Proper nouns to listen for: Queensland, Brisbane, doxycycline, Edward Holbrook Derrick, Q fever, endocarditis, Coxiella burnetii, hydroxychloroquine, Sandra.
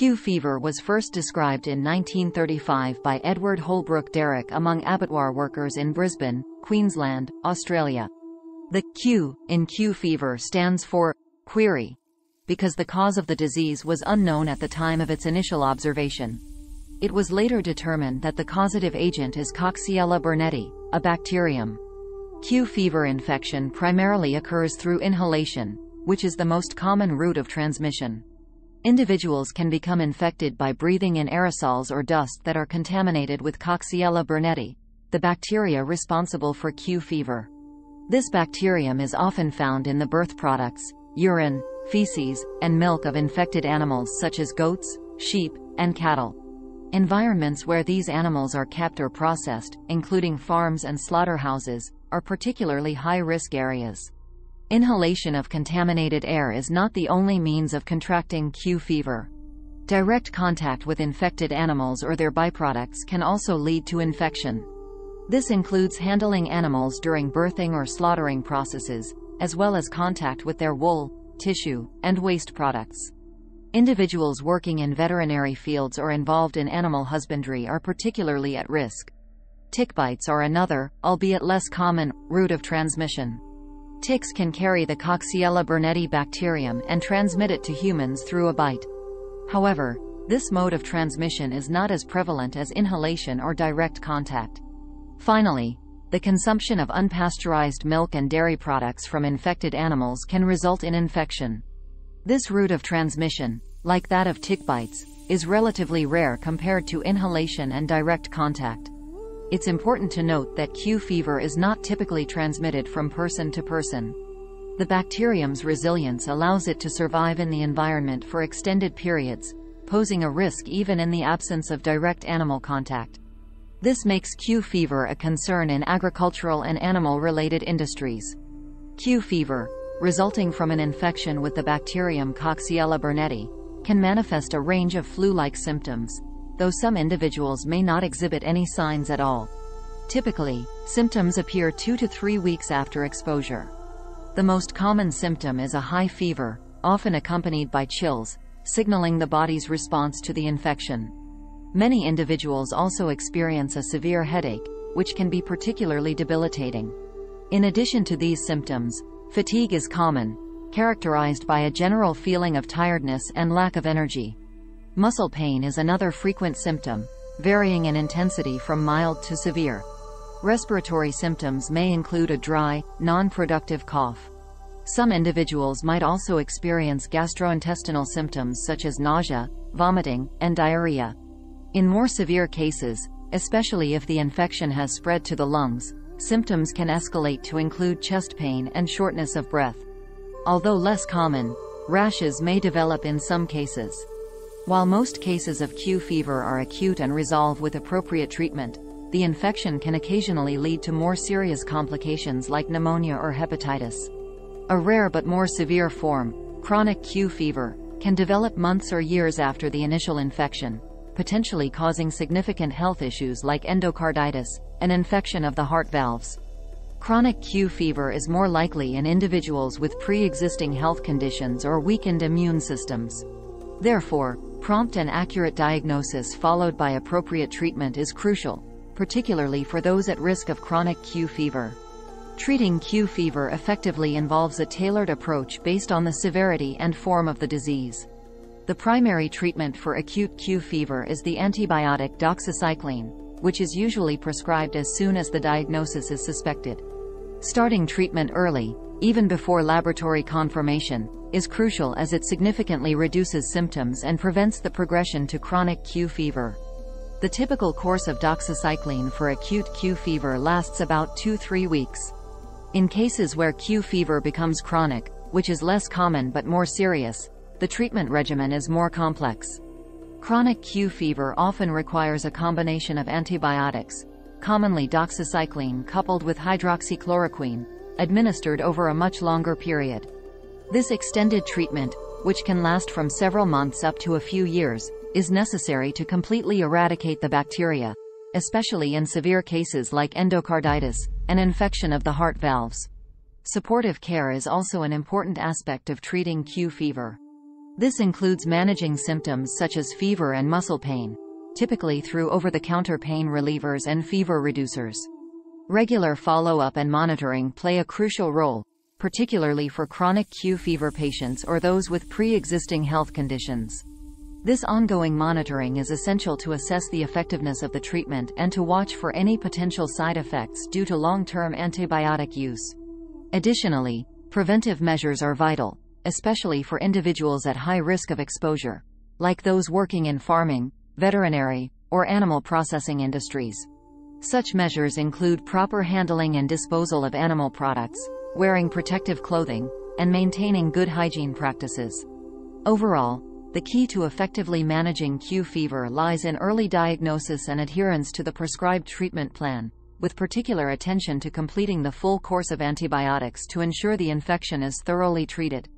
Q fever was first described in 1935 by Edward Holbrook Derrick among abattoir workers in Brisbane, Queensland, Australia. The Q in Q fever stands for query, because the cause of the disease was unknown at the time of its initial observation. It was later determined that the causative agent is Coxiella burnetii, a bacterium. Q fever infection primarily occurs through inhalation, which is the most common route of transmission. Individuals can become infected by breathing in aerosols or dust that are contaminated with Coxiella burnetii, the bacteria responsible for Q fever. This bacterium is often found in the birth products, urine, feces, and milk of infected animals such as goats, sheep, and cattle. Environments where these animals are kept or processed, including farms and slaughterhouses, are particularly high-risk areas. Inhalation of contaminated air is not the only means of contracting Q fever. Direct contact with infected animals or their byproducts can also lead to infection. This includes handling animals during birthing or slaughtering processes, as well as contact with their wool, tissue, and waste products. Individuals working in veterinary fields or involved in animal husbandry are particularly at risk. Tick bites are another, albeit less common, route of transmission. Ticks can carry the Coxiella burnetii bacterium and transmit it to humans through a bite. However, this mode of transmission is not as prevalent as inhalation or direct contact. Finally, the consumption of unpasteurized milk and dairy products from infected animals can result in infection. This route of transmission, like that of tick bites, is relatively rare compared to inhalation and direct contact. It's important to note that Q fever is not typically transmitted from person to person. The bacterium's resilience allows it to survive in the environment for extended periods, posing a risk even in the absence of direct animal contact. This makes Q fever a concern in agricultural and animal-related industries. Q fever, resulting from an infection with the bacterium Coxiella burnetii, can manifest a range of flu-like symptoms, though some individuals may not exhibit any signs at all. Typically, symptoms appear 2 to 3 weeks after exposure. The most common symptom is a high fever, often accompanied by chills, signaling the body's response to the infection. Many individuals also experience a severe headache, which can be particularly debilitating. In addition to these symptoms, fatigue is common, characterized by a general feeling of tiredness and lack of energy. Muscle pain is another frequent symptom, varying in intensity from mild to severe. Respiratory symptoms may include a dry, non-productive cough. Some individuals might also experience gastrointestinal symptoms such as nausea, vomiting, and diarrhea. In more severe cases, especially if the infection has spread to the lungs, symptoms can escalate to include chest pain and shortness of breath. Although less common, rashes may develop in some cases. While most cases of Q fever are acute and resolve with appropriate treatment, the infection can occasionally lead to more serious complications like pneumonia or hepatitis. A rare but more severe form, chronic Q fever, can develop months or years after the initial infection, potentially causing significant health issues like endocarditis, an infection of the heart valves. Chronic Q fever is more likely in individuals with pre-existing health conditions or weakened immune systems. Therefore, prompt and accurate diagnosis followed by appropriate treatment is crucial, particularly for those at risk of chronic Q fever. Treating Q fever effectively involves a tailored approach based on the severity and form of the disease. The primary treatment for acute Q fever is the antibiotic doxycycline, which is usually prescribed as soon as the diagnosis is suspected. Starting treatment early, even before laboratory confirmation, is crucial as it significantly reduces symptoms and prevents the progression to chronic Q fever. The typical course of doxycycline for acute Q fever lasts about 2 to 3 weeks. In cases where Q fever becomes chronic, which is less common but more serious, the treatment regimen is more complex. Chronic Q fever often requires a combination of antibiotics, commonly doxycycline coupled with hydroxychloroquine, administered over a much longer period. This extended treatment, which can last from several months up to a few years, is necessary to completely eradicate the bacteria, especially in severe cases like endocarditis, an infection of the heart valves. Supportive care is also an important aspect of treating Q fever. This includes managing symptoms such as fever and muscle pain, typically through over-the-counter pain relievers and fever reducers. Regular follow-up and monitoring play a crucial role, particularly for chronic Q fever patients or those with pre-existing health conditions. This ongoing monitoring is essential to assess the effectiveness of the treatment and to watch for any potential side effects due to long-term antibiotic use. Additionally, preventive measures are vital, especially for individuals at high risk of exposure, like those working in farming, veterinary, or animal processing industries. Such measures include proper handling and disposal of animal products, wearing protective clothing, and maintaining good hygiene practices. Overall, the key to effectively managing Q fever lies in early diagnosis and adherence to the prescribed treatment plan, with particular attention to completing the full course of antibiotics to ensure the infection is thoroughly treated.